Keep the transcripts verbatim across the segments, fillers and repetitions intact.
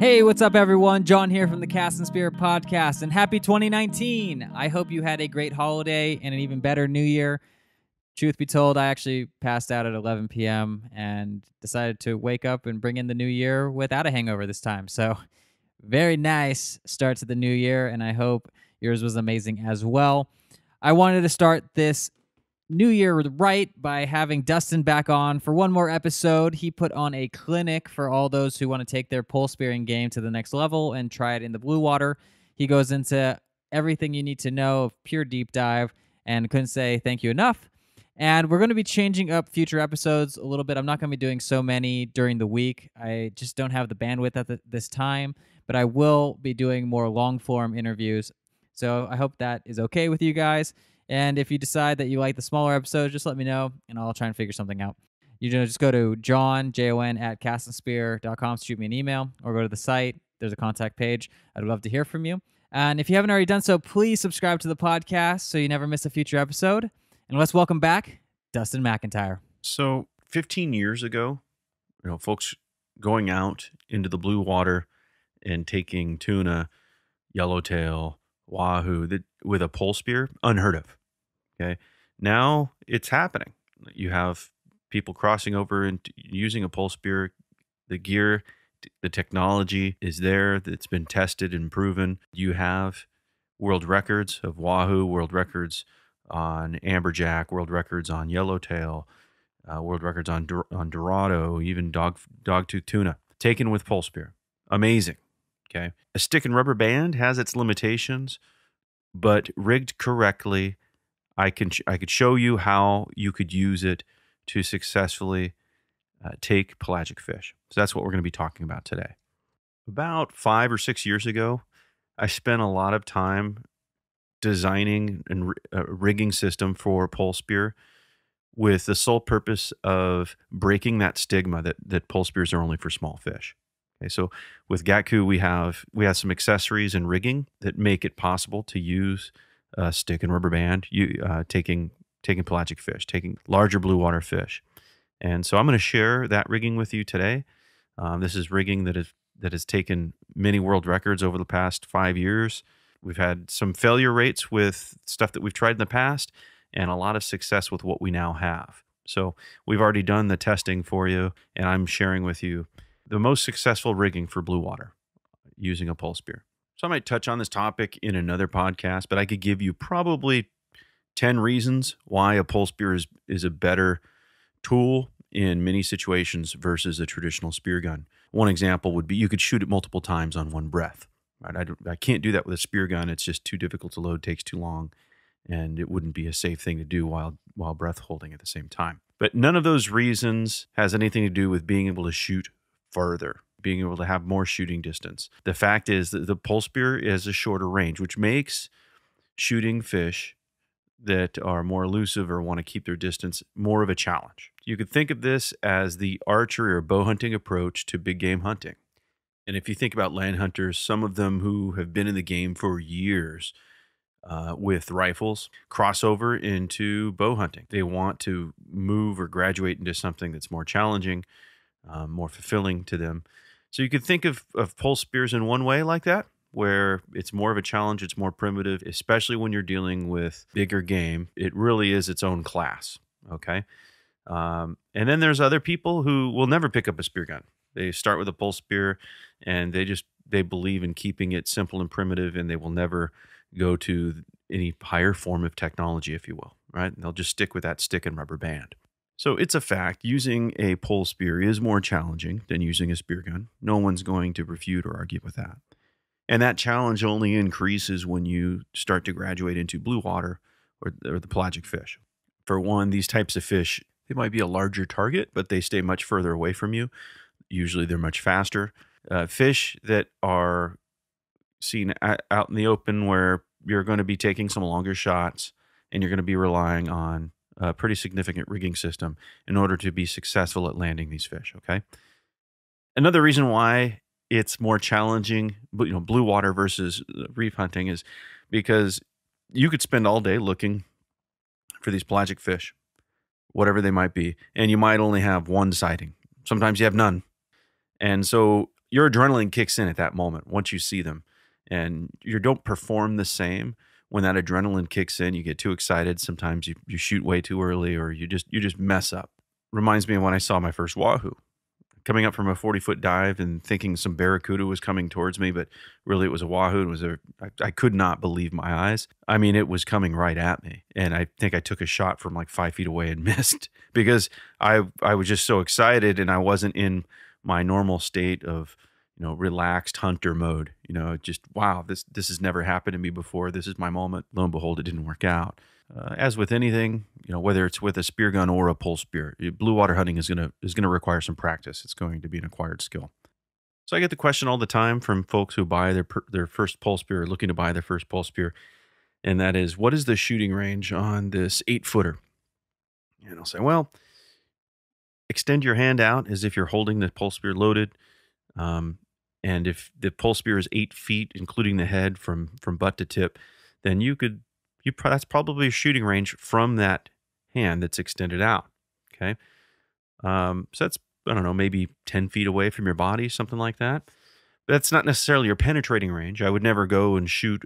Hey, what's up, everyone? John here from the Cast and Spear Podcast, and happy twenty nineteen. I hope you had a great holiday and an even better new year. Truth be told, I actually passed out at eleven p m and decided to wake up and bring in the new year without a hangover this time. So very nice start to the new year, and I hope yours was amazing as well. I wanted to start this new year right by having Dustin back on for one more episode. He put on a clinic for all those who want to take their pole spearing game to the next level and try it in the blue water. He goes into everything you need to know, pure deep dive, and couldn't say thank you enough. And we're going to be changing up future episodes a little bit. I'm not going to be doing so many during the week. I just don't have the bandwidth at the, this time, but I will be doing more long-form interviews. So I hope that is okay with you guys. And if you decide that you like the smaller episodes, just let me know, and I'll try and figure something out. You know, just go to John, J O N, at cast and spear dot com to shoot me an email, or go to the site. There's a contact page. I'd love to hear from you. And if you haven't already done so, please subscribe to the podcast so you never miss a future episode. And let's welcome back Dustin McIntyre. So fifteen years ago, you know, folks going out into the blue water and taking tuna, yellowtail, wahoo, that with a pole spear, unheard of. Okay, now it's happening. You have people crossing over and using a pole spear. The gear, the technology is there. That's been tested and proven. You have world records of wahoo, world records on amberjack, world records on yellowtail, uh, world records on Dor on dorado, even dog dogtooth tuna taken with pole spear. Amazing. Okay, a stick and rubber band has its limitations, but rigged correctly, I can sh I could show you how you could use it to successfully uh, take pelagic fish. So that's what we're going to be talking about today. About five or six years ago, I spent a lot of time designing and a rigging system for pole spear with the sole purpose of breaking that stigma that that pole spears are only for small fish. Okay, so with Gatku, we have we have some accessories and rigging that make it possible to use a stick and rubber band, you uh, taking taking pelagic fish, taking larger blue water fish. And so I'm going to share that rigging with you today. Um, this is rigging that is that has taken many world records over the past five years. We've had some failure rates with stuff that we've tried in the past, and a lot of success with what we now have. So we've already done the testing for you, and I'm sharing with you the most successful rigging for blue water using a pole spear. So I might touch on this topic in another podcast, but I could give you probably ten reasons why a pole spear is, is a better tool in many situations versus a traditional spear gun. One example would be you could shoot it multiple times on one breath. Right? I, don't, I can't do that with a spear gun. It's just too difficult to load, takes too long, and it wouldn't be a safe thing to do while, while breath holding at the same time. But none of those reasons has anything to do with being able to shoot further, being able to have more shooting distance. The fact is that the pole spear is a shorter range, which makes shooting fish that are more elusive or want to keep their distance more of a challenge. You could think of this as the archery or bow hunting approach to big game hunting. And if you think about land hunters, some of them who have been in the game for years uh, with rifles cross over into bow hunting. They want to move or graduate into something that's more challenging, Um, more fulfilling to them. So you could think of, of pole spears in one way like that, where it's more of a challenge, it's more primitive, especially when you're dealing with bigger game. It really is its own class, okay? Um, and then there's other people who will never pick up a spear gun. They start with a pole spear, and they just they believe in keeping it simple and primitive, and they will never go to any higher form of technology, if you will, right? And they'll just stick with that stick and rubber band. So it's a fact, using a pole spear is more challenging than using a spear gun. No one's going to refute or argue with that. And that challenge only increases when you start to graduate into blue water or, or the pelagic fish. For one, these types of fish, they might be a larger target, but they stay much further away from you. Usually they're much faster. Uh, fish that are seen out in the open where you're going to be taking some longer shots and you're going to be relying on a pretty significant rigging system in order to be successful at landing these fish, okay? Another reason why it's more challenging, you know, blue water versus reef hunting is because you could spend all day looking for these pelagic fish, whatever they might be, and you might only have one sighting. Sometimes you have none. And so your adrenaline kicks in at that moment once you see them, and you don't perform the same. When that adrenaline kicks in, you get too excited. Sometimes you, you shoot way too early, or you just you just mess up. Reminds me of when I saw my first wahoo. Coming up from a forty-foot dive and thinking some barracuda was coming towards me, but really it was a wahoo. It was a, I, I could not believe my eyes. I mean, it was coming right at me. And I think I took a shot from like five feet away and missed because I, I was just so excited, and I wasn't in my normal state of, you know, relaxed hunter mode. You know, just, wow, this, this has never happened to me before. This is my moment. Lo and behold, it didn't work out. Uh, as with anything, you know, whether it's with a spear gun or a pole spear, blue water hunting is gonna is gonna require some practice. It's going to be an acquired skill. So I get the question all the time from folks who buy their their first pole spear, or looking to buy their first pole spear, and that is, what is the shooting range on this eight footer? And I'll say, well, extend your hand out as if you're holding the pole spear loaded, um, and if the pole spear is eight feet, including the head from from butt to tip, then you could. You pro that's probably a shooting range from that hand that's extended out, okay? Um, so that's, I don't know, maybe ten feet away from your body, something like that. But that's not necessarily your penetrating range. I would never go and shoot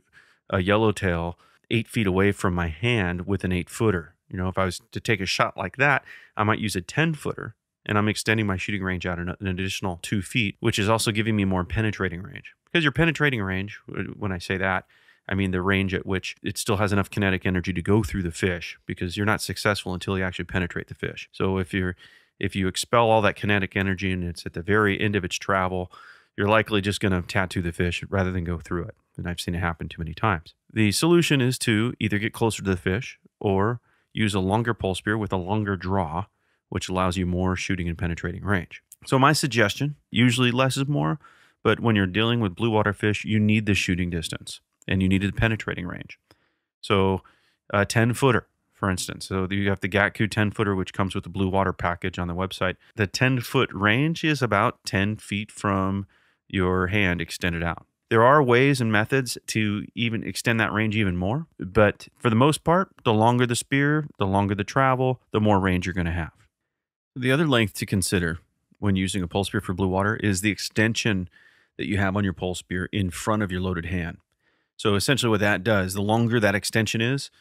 a yellowtail eight feet away from my hand with an eight-footer. You know, if I was to take a shot like that, I might use a ten-footer, and I'm extending my shooting range out an additional two feet, which is also giving me more penetrating range. Because your penetrating range, when I say that, I mean, the range at which it still has enough kinetic energy to go through the fish, because you're not successful until you actually penetrate the fish. So if you're, if you expel all that kinetic energy and it's at the very end of its travel, you're likely just going to tattoo the fish rather than go through it. And I've seen it happen too many times. The solution is to either get closer to the fish or use a longer pole spear with a longer draw, which allows you more shooting and penetrating range. So my suggestion, usually less is more, but when you're dealing with blue water fish, you need the shooting distance. And you needed the penetrating range. So a ten-footer, for instance. So you have the Gatku ten-footer, which comes with the blue water package on the website. The ten-foot range is about ten feet from your hand extended out. There are ways and methods to even extend that range even more. But for the most part, the longer the spear, the longer the travel, the more range you're going to have. The other length to consider when using a pole spear for blue water is the extension that you have on your pole spear in front of your loaded hand. So essentially what that does, the longer that extension is,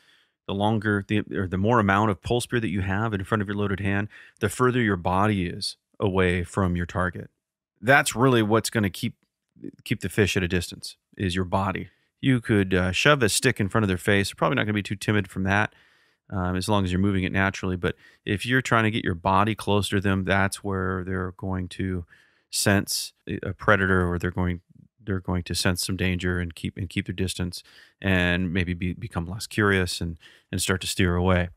the longer the, or the more amount of pole spear that you have in front of your loaded hand, the further your body is away from your target. That's really what's going to keep keep the fish at a distance, is your body. You could uh, shove a stick in front of their face. They're probably not going to be too timid from that, um, as long as you're moving it naturally. But if you're trying to get your body closer to them, that's where they're going to sense a predator, or they're going to they're going to sense some danger and keep and keep their distance, and maybe be, become less curious and and start to steer away.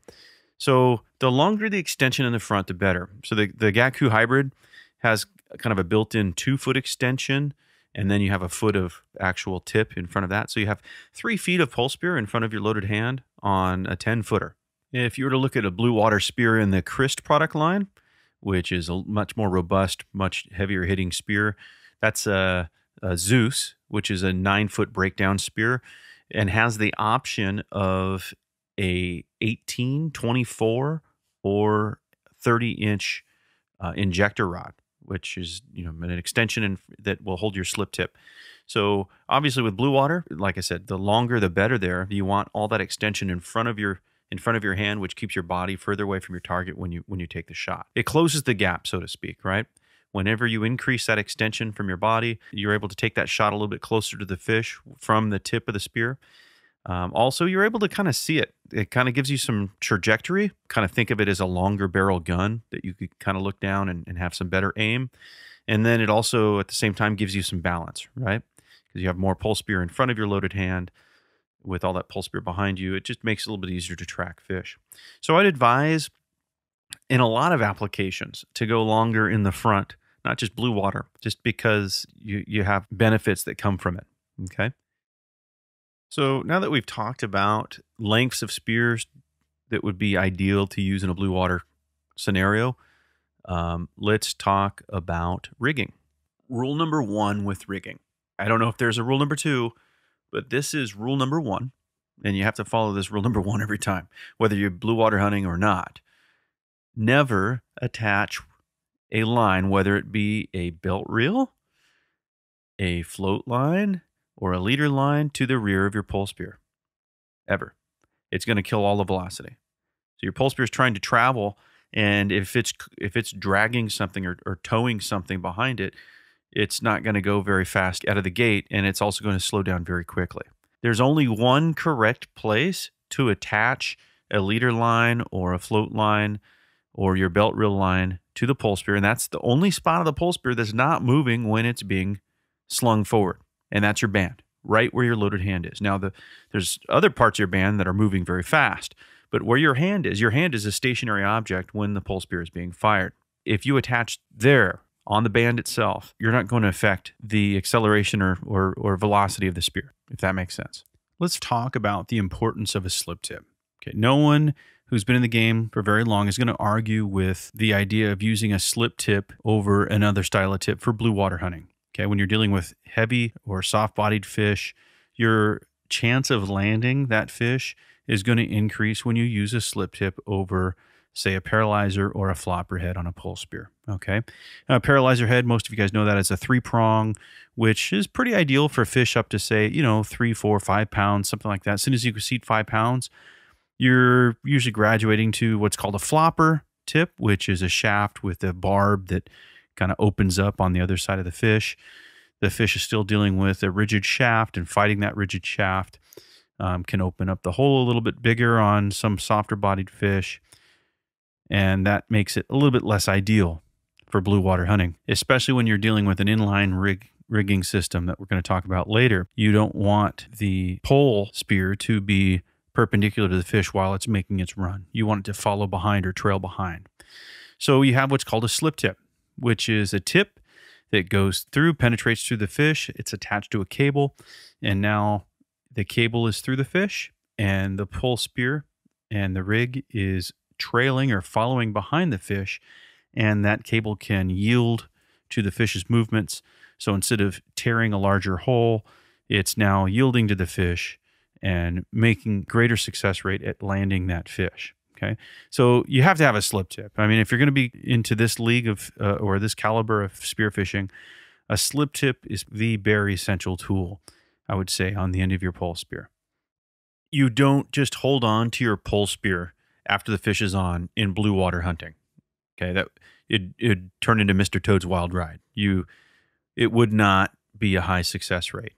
So the longer the extension in the front, the better. So the, the Gatku Hybrid has kind of a built-in two-foot extension, and then you have a foot of actual tip in front of that. So you have three feet of pole spear in front of your loaded hand on a ten-footer. If you were to look at a blue water spear in the Crist product line, which is a much more robust, much heavier hitting spear, that's a... Uh, Zeus, which is a nine-foot breakdown spear, and has the option of a eighteen, twenty-four, or thirty-inch uh, injector rod, which is, you know, an extension in, that will hold your slip tip. So obviously with blue water, like I said, the longer the better there. You want all that extension in front of your in front of your hand, which keeps your body further away from your target when you when you take the shot. It closes the gap, so to speak, right? Whenever you increase that extension from your body, you're able to take that shot a little bit closer to the fish from the tip of the spear. Um, also, you're able to kind of see it. It kind of gives you some trajectory. Kind of think of it as a longer barrel gun that you could kind of look down and, and have some better aim. And then it also, at the same time, gives you some balance, right? Because you have more pole spear in front of your loaded hand with all that pole spear behind you. It just makes it a little bit easier to track fish. So I'd advise, in a lot of applications, to go longer in the front, not just blue water, just because you, you have benefits that come from it, okay? So now that we've talked about lengths of spears that would be ideal to use in a blue water scenario, um, let's talk about rigging. Rule number one with rigging. I don't know if there's a rule number two, but this is rule number one, and you have to follow this rule number one every time, whether you're blue water hunting or not. Never attach a line, whether it be a belt reel, a float line or a leader line to the rear of your pole spear, ever. It's going to kill all the velocity. So your pole spear is trying to travel, and if it's if it's dragging something or, or towing something behind it, it's not going to go very fast out of the gate, and it's also going to slow down very quickly. There's only one correct place to attach a leader line or a float line or your belt reel line to the pole spear, and that's the only spot of the pole spear that's not moving when it's being slung forward, and that's your band, right where your loaded hand is. Now, the, there's other parts of your band that are moving very fast, but where your hand is, your hand is a stationary object when the pole spear is being fired. If you attach there on the band itself, you're not going to affect the acceleration or, or, or velocity of the spear, if that makes sense. Let's talk about the importance of a slip tip. Okay, no one who's been in the game for very long is going to argue with the idea of using a slip tip over another style of tip for blue water hunting. Okay, when you're dealing with heavy or soft-bodied fish, your chance of landing that fish is going to increase when you use a slip tip over, say, a paralyzer or a flopper head on a pole spear. Okay, now, a paralyzer head, most of you guys know that as a three-prong, which is pretty ideal for fish up to, say, you know, three, four, five pounds, something like that. As soon as you exceed five pounds, you're usually graduating to what's called a flopper tip, which is a shaft with a barb that kind of opens up on the other side of the fish. The fish is still dealing with a rigid shaft, and fighting that rigid shaft um, can open up the hole a little bit bigger on some softer-bodied fish, and that makes it a little bit less ideal for blue water hunting, especially when you're dealing with an inline rig rigging system that we're going to talk about later. You don't want the pole spear to be perpendicular to the fish while it's making its run. You want it to follow behind or trail behind. So you have what's called a slip tip, which is a tip that goes through, penetrates through the fish. It's attached to a cable, and now the cable is through the fish, and the pole spear and the rig is trailing or following behind the fish, and that cable can yield to the fish's movements. So instead of tearing a larger hole, it's now yielding to the fish and making greater success rate at landing that fish, okay? So you have to have a slip tip. I mean, if you're going to be into this league of uh, or this caliber of spearfishing, a slip tip is the bare essential tool, I would say, on the end of your pole spear. You don't just hold on to your pole spear after the fish is on in blue water hunting, okay? That it it'd turn into Mister Toad's Wild Ride. You, it would not be a high success rate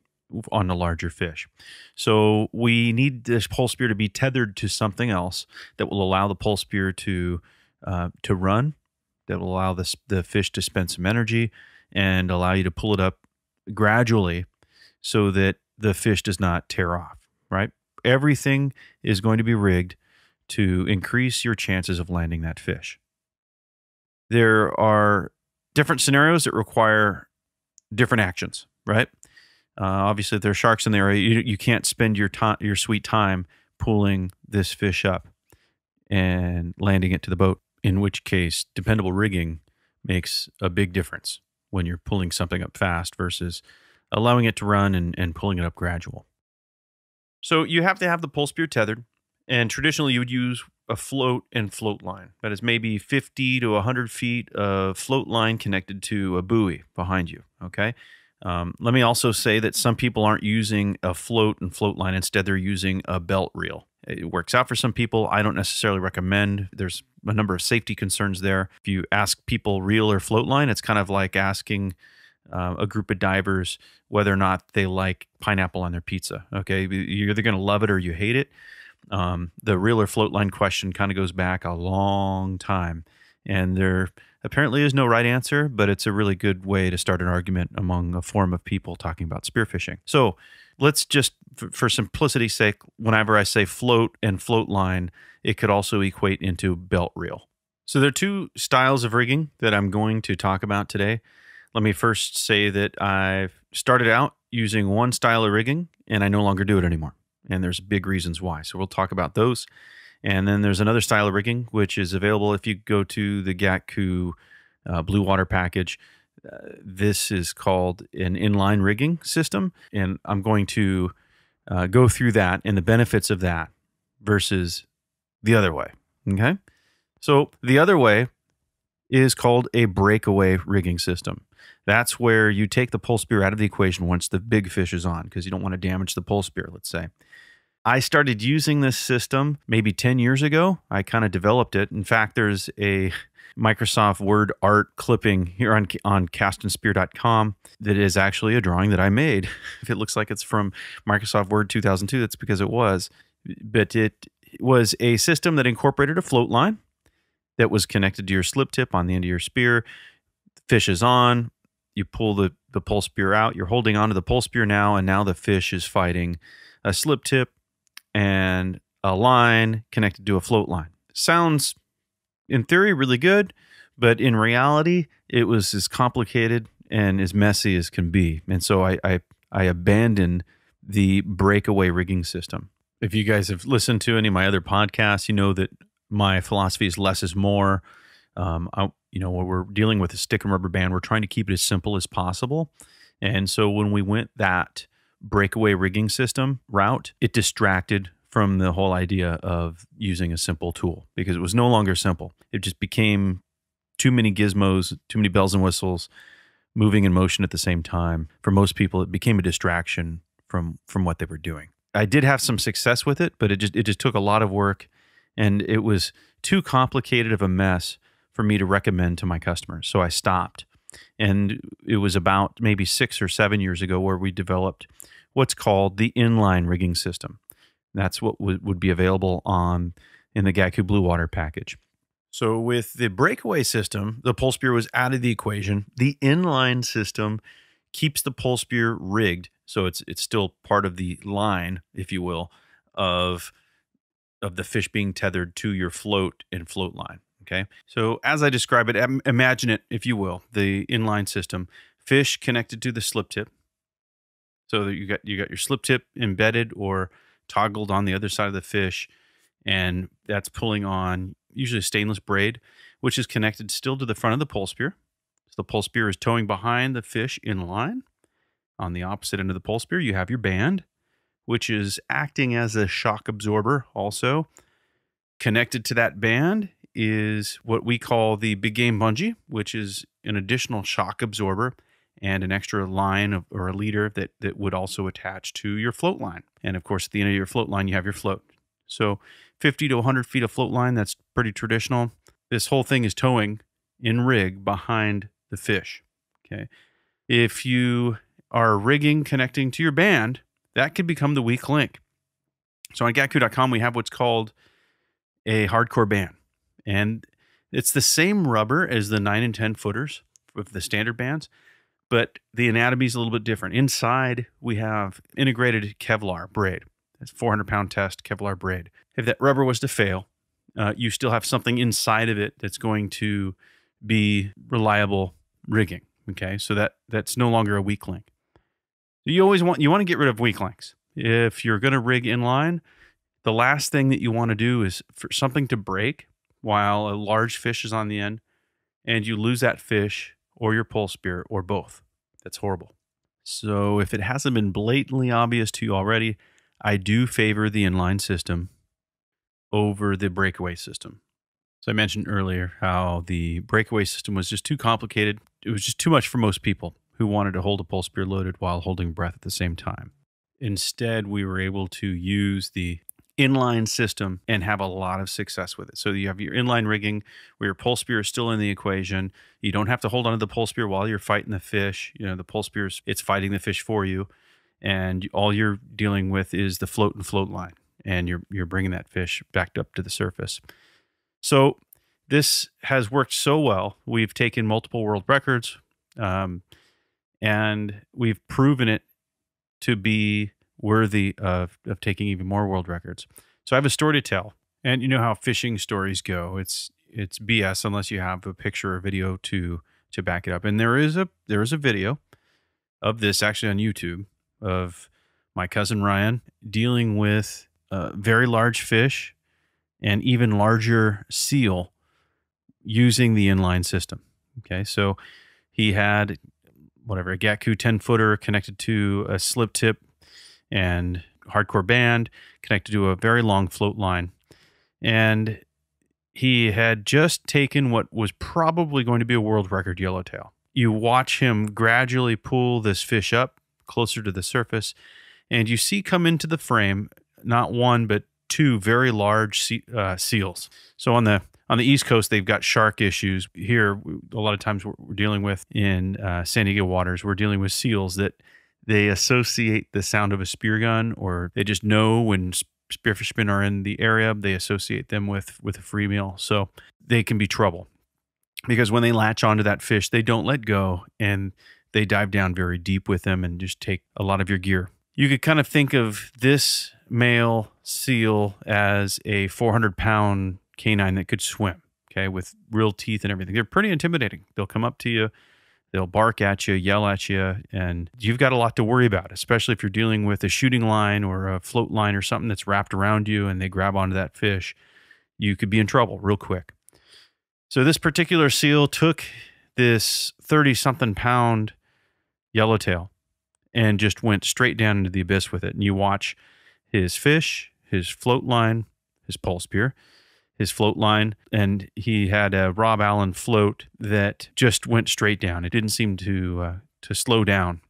on the larger fish. So we need this pole spear to be tethered to something else that will allow the pole spear to uh, to run, that will allow the, the fish to spend some energy and allow you to pull it up gradually so that the fish does not tear off, right? Everything is going to be rigged to increase your chances of landing that fish. There are different scenarios that require different actions, right? Uh, obviously, if there are sharks in the area, you, you can't spend your time, your sweet time pulling this fish up and landing it to the boat, in which case dependable rigging makes a big difference when you're pulling something up fast versus allowing it to run and, and pulling it up gradual. So you have to have the pole spear tethered, and traditionally you would use a float and float line. That is maybe fifty to one hundred feet of float line connected to a buoy behind you, okay? Um, let me also say that some people aren't using a float and float line. Instead, they're using a belt reel. It works out for some people. I don't necessarily recommend. There's a number of safety concerns there. If you ask people reel or float line, it's kind of like asking uh, a group of divers whether or not they like pineapple on their pizza. Okay, you're either going to love it or you hate it. Um, the reel or float line question kind of goes back a long time, and they're apparently is no right answer, but it's a really good way to start an argument among a forum of people talking about spearfishing. So let's just, for simplicity's sake, whenever I say float and float line, it could also equate into belt reel. So there are two styles of rigging that I'm going to talk about today. Let me first say that I've started out using one style of rigging, and I no longer do it anymore. And there's big reasons why. So we'll talk about those. And then there's another style of rigging, which is available if you go to the Gatku uh, Blue Water package. Uh, this is called an inline rigging system, and I'm going to uh, go through that and the benefits of that versus the other way, okay? So the other way is called a breakaway rigging system. That's where you take the pole spear out of the equation once the big fish is on, because you don't want to damage the pole spear, let's say. I started using this system maybe ten years ago. I kind of developed it. In fact, there's a Microsoft Word art clipping here on, on cast and spear dot com that is actually a drawing that I made. If it looks like it's from Microsoft Word two thousand two, that's because it was. But it was a system that incorporated a float line that was connected to your slip tip on the end of your spear. Fish is on. You pull the, the pole spear out. You're holding onto the pole spear now, and now the fish is fighting a slip tip and a line connected to a float line. Sounds, in theory, really good, but in reality, it was as complicated and as messy as can be. And so I, I, I abandoned the breakaway rigging system. If you guys have listened to any of my other podcasts, you know that my philosophy is less is more. Um, I, you know, when we're dealing with a stick and rubber band, we're trying to keep it as simple as possible. And so when we went that breakaway rigging system route, it distracted from the whole idea of using a simple tool because it was no longer simple. It just became too many gizmos, too many bells and whistles, moving in motion at the same time. For most people, it became a distraction from from what they were doing. I did have some success with it, but it just it just took a lot of work, and it was too complicated of a mess for me to recommend to my customers. So I stopped. And it was about maybe six or seven years ago where we developed what's called the inline rigging system. That's what would be available on in the Gatku Blue Water package. So with the breakaway system, the pole spear was out of the equation. The inline system keeps the pole spear rigged, so it's it's still part of the line, if you will, of of the fish being tethered to your float and float line. Okay, so as I describe it, imagine it, if you will, the inline system, fish connected to the slip tip. So that you got you got your slip tip embedded or toggled on the other side of the fish, and that's pulling on usually a stainless braid, which is connected still to the front of the pole spear. So the pole spear is towing behind the fish in line. On the opposite end of the pole spear, you have your band, which is acting as a shock absorber also. Connected to that band is what we call the big game bungee, which is an additional shock absorber and an extra line of, or a leader that, that would also attach to your float line. And of course, at the end of your float line, you have your float. So fifty to one hundred feet of float line, that's pretty traditional. This whole thing is towing in rig behind the fish, okay? If you are rigging connecting to your band, that could become the weak link. So on Gatku dot com, we have what's called a hardcore band. And it's the same rubber as the nine and ten footers with the standard bands, but the anatomy is a little bit different. Inside, we have integrated Kevlar braid. That's four hundred pound test Kevlar braid. If that rubber was to fail, uh, you still have something inside of it that's going to be reliable rigging, okay? So that, that's no longer a weak link. You always want, you want to get rid of weak links. If you're going to rig inline, the last thing that you want to do is for something to break while a large fish is on the end, and you lose that fish or your pole spear or both. That's horrible. So if it hasn't been blatantly obvious to you already, I do favor the inline system over the breakaway system. So I mentioned earlier how the breakaway system was just too complicated. It was just too much for most people who wanted to hold a pole spear loaded while holding breath at the same time. Instead, we were able to use the inline system and have a lot of success with it. So you have your inline rigging where your pole spear is still in the equation. You don't have to hold onto the pole spear while you're fighting the fish. You know, the pole spear, it's fighting the fish for you. And all you're dealing with is the float and float line. And you're, you're bringing that fish back up to the surface. So this has worked so well. We've taken multiple world records. Um, and we've proven it to be worthy of, of taking even more world records. So I have a story to tell, and you know how fishing stories go. It's it's B S unless you have a picture or video to to back it up. And there is a there is a video of this actually on YouTube of my cousin Ryan dealing with uh, very large fish and even larger seal using the inline system. Okay, so he had whatever a Gatku ten footer connected to a slip tip and hardcore band connected to a very long float line. And He had just taken what was probably going to be a world record yellowtail. You watch him gradually pull this fish up closer to the surface, and you see come into the frame not one but two very large sea, uh, seals. So on the on the East Coast, they've got shark issues. Here, a lot of times what we're dealing with in uh, San Diego waters, we're dealing with seals that they associate the sound of a spear gun, or they just know when spearfishmen are in the area, they associate them with, with a free meal. So they can be trouble because when they latch onto that fish, they don't let go and they dive down very deep with them and just take a lot of your gear. You could kind of think of this male seal as a four hundred pound canine that could swim, okay, with real teeth and everything. They're pretty intimidating. They'll come up to you. They'll bark at you, yell at you, and you've got a lot to worry about, especially if you're dealing with a shooting line or a float line or something that's wrapped around you and they grab onto that fish. You could be in trouble real quick. So this particular seal took this thirty-something pound yellowtail and just went straight down into the abyss with it. And you watch his fish, his float line, his pole spear, his float line, and he had a Rob Allen float that just went straight down. It didn't seem to uh, to slow down,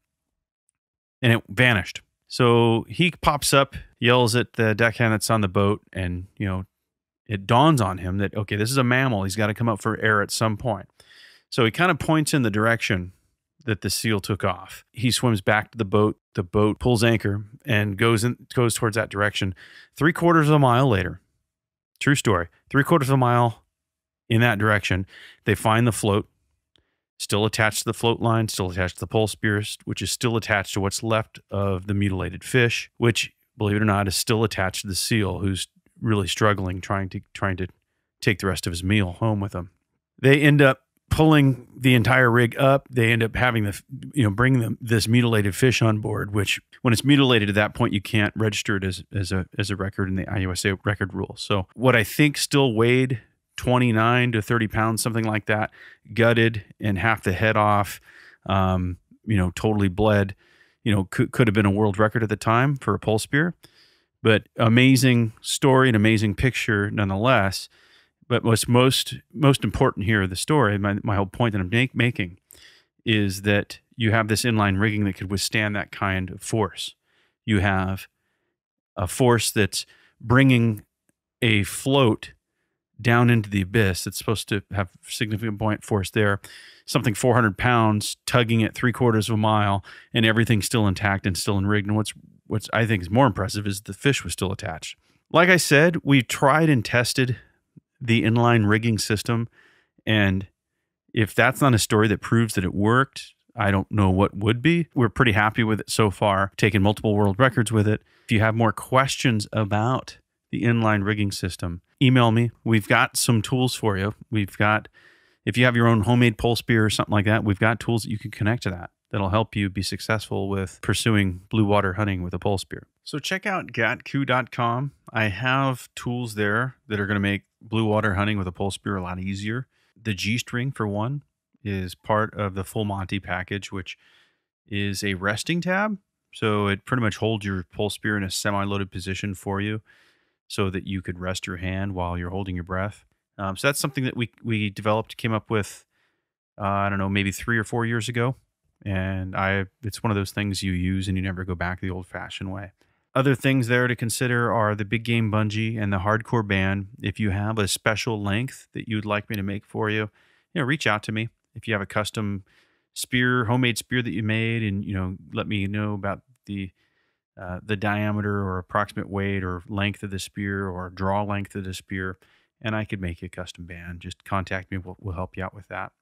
and it vanished. So he pops up, yells at the deckhand that's on the boat, and you know, it dawns on him that, okay, this is a mammal. He's got to come up for air at some point. So he kind of points in the direction that the seal took off. He swims back to the boat. The boat pulls anchor and goes in, goes towards that direction. Three quarters of a mile later, true story, three quarters of a mile in that direction, they find the float, still attached to the float line, still attached to the pole spears, which is still attached to what's left of the mutilated fish, which, believe it or not, is still attached to the seal, who's really struggling, trying to trying to take the rest of his meal home with him. They end up pulling the entire rig up. They end up having the, you know, bring them this mutilated fish on board, which when it's mutilated at that point, you can't register it as, as a, as a record in the I U S A record rule. So what I think still weighed twenty-nine to thirty pounds, something like that, gutted and half the head off, um, you know, totally bled, you know, could, could have been a world record at the time for a pole spear, but amazing story, an amazing picture nonetheless. But what's most most important here, the story, my, my whole point that I'm make, making, is that you have this inline rigging that could withstand that kind of force. You have a force that's bringing a float down into the abyss. It's supposed to have significant buoyant force there. Something four hundred pounds, tugging it three quarters of a mile, and everything's still intact and still in rigged. And what's, what's I think is more impressive is the fish was still attached. Like I said, we tried and tested the inline rigging system, and if that's not a story that proves that it worked, I don't know what would be. We're pretty happy with it so far, taking multiple world records with it. If you have more questions about the inline rigging system, email me. We've got some tools for you. We've got, if you have your own homemade pole spear or something like that, we've got tools that you can connect to that that'll help you be successful with pursuing blue water hunting with a pole spear. So check out gatku dot com. I have tools there that are going to make blue water hunting with a pole spear a lot easier. The G-string, for one, is part of the Full Monty package, which is a resting tab. So it pretty much holds your pole spear in a semi-loaded position for you so that you could rest your hand while you're holding your breath. Um, so that's something that we, we developed, came up with, uh, I don't know, maybe three or four years ago. And I, it's one of those things you use and you never go back the old-fashioned way. Other things there to consider are the Big Game Bungee and the Hardcore Band. If you have a special length that you'd like me to make for you, you know, reach out to me. If you have a custom spear, homemade spear that you made, and you know, let me know about the uh, the diameter or approximate weight or length of the spear or draw length of the spear, and I could make you a custom band. Just contact me. We'll, we'll help you out with that.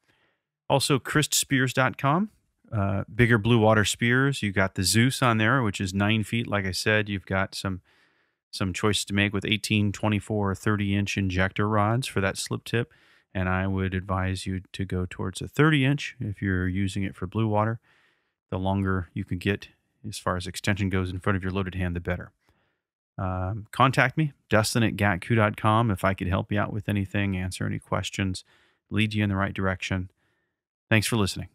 Also, crist spears dot com. Uh, bigger blue water spears. You got the Zeus on there, which is nine feet. Like I said, you've got some some choices to make with eighteen, twenty-four, or thirty inch injector rods for that slip tip. And I would advise you to go towards a thirty inch if you're using it for blue water. The longer you can get as far as extension goes in front of your loaded hand, the better. Um, contact me, Dustin at gatku dot com, if I could help you out with anything, answer any questions, lead you in the right direction. Thanks for listening.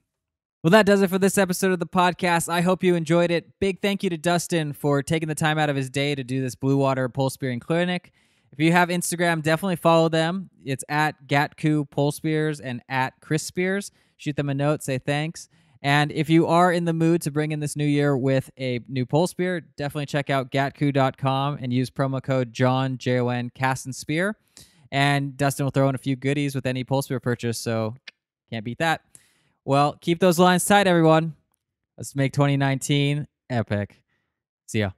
Well, that does it for this episode of the podcast. I hope you enjoyed it. Big thank you to Dustin for taking the time out of his day to do this Blue Water Pole Spearing Clinic. If you have Instagram, definitely follow them. It's at Gatku Pole Spears and at Crist Spears. Shoot them a note, say thanks. And if you are in the mood to bring in this new year with a new pole spear, definitely check out gatku dot com and use promo code John, J O N, Cast and Spear. And Dustin will throw in a few goodies with any pole spear purchase, so can't beat that. Well, keep those lines tight, everyone. Let's make twenty nineteen epic. See ya.